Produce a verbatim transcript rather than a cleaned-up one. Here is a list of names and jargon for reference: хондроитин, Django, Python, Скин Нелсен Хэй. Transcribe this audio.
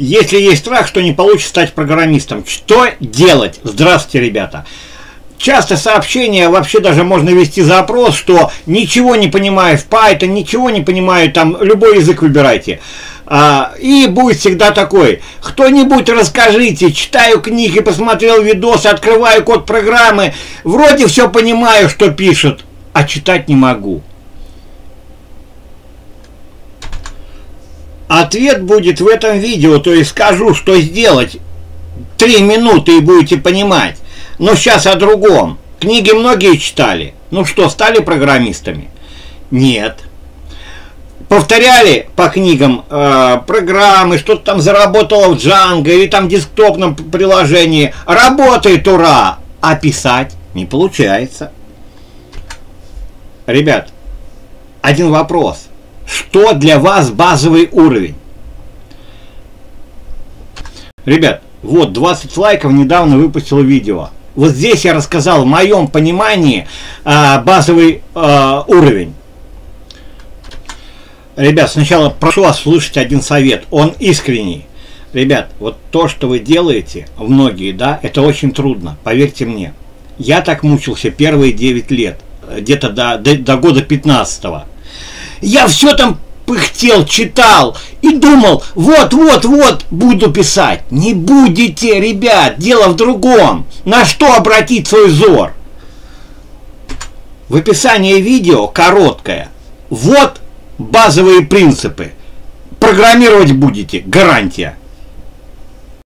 Если есть страх, что не получится стать программистом, что делать? Здравствуйте, ребята. Часто сообщения, вообще даже можно вести запрос, что ничего не понимаю в Python, ничего не понимаю, там, любой язык выбирайте. А, и будет всегда такой: кто-нибудь расскажите, читаю книги, посмотрел видосы, открываю код программы, вроде все понимаю, что пишут, а читать не могу. Ответ будет в этом видео, то есть скажу, что сделать. Три минуты и будете понимать. Но сейчас о другом. Книги многие читали. Ну что, стали программистами? Нет. Повторяли по книгам э, программы, что-то там заработало в Django или там десктопном приложении. Работает, ура! А писать не получается. Ребят, один вопрос. Что для вас базовый уровень? Ребят, вот двадцать лайков, недавно выпустил видео. Вот здесь я рассказал в моем понимании э, базовый э, уровень. Ребят, сначала прошу вас слушать один совет, он искренний. Ребят, вот то, что вы делаете, многие, да, это очень трудно, поверьте мне. Я так мучился первые девять лет, где-то до, до, до года пятнадцатого. Я все там пыхтел, читал и думал, вот-вот-вот буду писать. Не будете, ребят, дело в другом. На что обратить свой взор? В описании видео короткое. Вот базовые принципы. Программировать будете, гарантия.